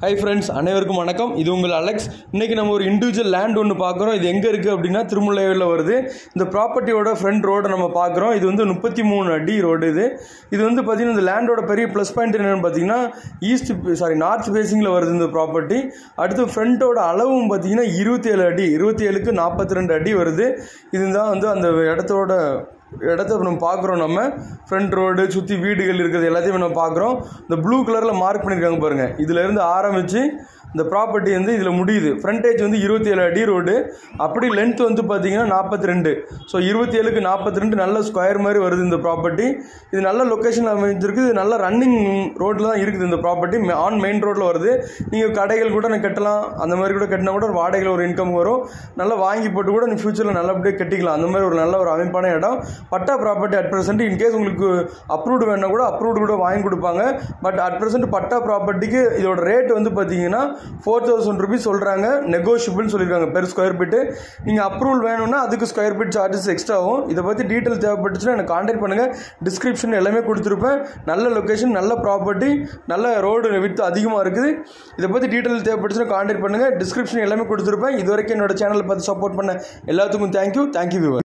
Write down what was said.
Hi friends, அனைவருக்கும் வணக்கம். இது உங்கள் அலெக்ஸ். இன்னைக்கு நம்ம ஒரு இன்டிவிஜுவல் லேண்ட் ஒன்னு பார்க்கறோம். இது எங்க இருக்கு அப்படினா திருமுலைவேல்ல வருது. இந்த ப்ராப்பர்ட்டியோட ஃப்ரண்ட் ரோட் நம்ம பார்க்கறோம். இது வந்து 33 அடி ரோட் இது. இது வந்து பாத்தீங்கன்னா இந்த லேண்டோட பெரிய ப்ளஸ் பாயிண்ட் என்னன்னு பாத்தீங்கன்னா நார்த் ஃபேசிங்ல வருது இந்த ப்ராப்பர்ட்டி. அடுத்து ஃப்ரண்டோட அளவும் பாத்தீங்கன்னா 27 அடி, 27க்கு 42 அடி வருது. இதுதான் வந்து அந்த இடத்தோட இடத்தை நம்ம பார்க்குறோம். நம்ம ஃப்ரண்ட் ரோடு சுற்றி வீடுகள் இருக்கிறது எல்லாத்தையும் நம்ம பார்க்குறோம். இந்த ப்ளூ கலரில் மார்க் பண்ணியிருக்காங்க பாருங்கள். இதிலேருந்து ஆரம்பித்து இந்த ப்ராப்பர்ட்டி வந்து இதில் முடியுது. ஃப்ரண்டேஜ் வந்து 27 அடி ரோடு, அப்படி லென்த் வந்து பார்த்தீங்கன்னா 42. ஸோ 27க்கு 42 நல்ல ஸ்கொயர் மாதிரி வருது இந்த ப்ராப்பர்ட்டி. இது நல்ல லொக்கேஷன் அமைஞ்சிருக்கு. இது நல்ல ரன்னிங் ரோட்டில் தான் இருக்குது இந்த ப்ராப்பர்ட்டி. ஆன் மெயின் ரோட்டில் வருது. நீங்கள் கடைகள் கூட நான் கட்டலாம், அந்த மாதிரி கூட கட்டினா கூட ஒரு வாடகையில் ஒரு இன்கம் வரும். நல்லா வாங்கி போட்டு கூட நீங்கள் ஃபியூச்சரில் நல்லபடியாக கட்டிக்கலாம். அந்த மாதிரி ஒரு நல்ல ஒரு அமைப்பான இடம். Patta property at present. In case உங்களுக்கு அப்ரூவ்டு வேணால் கூட அப்ரூவ்டு கூட வாங்கி கொடுப்பாங்க. பட் அட் ப்ரெசென்ட் பட்டா ப்ராப்பர்ட்டிக்கு இதோட ரேட் வந்து பார்த்தீங்கன்னா 4000 ரூபீஸ் சொல்கிறாங்க. நெகோஷியபிள்னு சொல்லியிருக்காங்க பெர் ஸ்கொயர் ஃபீட்டு. நீங்கள் அப்ரூவல் வேணும்னா அதுக்கு ஸ்கொயர் ஃபீட் சார்ஜஸ் எக்ஸ்ட்ரா ஆகும். இதை பற்றி டீட்டெயில் தேவைப்பட்டுச்சுன்னா எனக்கு கான்டாக்ட் பண்ணுங்கள். டிஸ்கிரிப்ஷன் எல்லாமே கொடுத்துருப்பேன். நல்ல லொக்கேஷன், நல்ல ப்ராப்பர்ட்டி, நல்ல ரோடு வித்து அதிகமாக இருக்குது. இதை பற்றி டீட்டெயில் தேவைப்பட்டுச்சுன்னா கான்டாக்ட் பண்ணுங்கள். டிஸ்கிரிப்ஷன் எல்லாமே கொடுத்துருப்பேன். இது வரைக்கும் என்னோட சேனலை பார்த்து சப்போர்ட் பண்ண எல்லாத்துக்கும் தேங்க்யூ. Thank you viewer.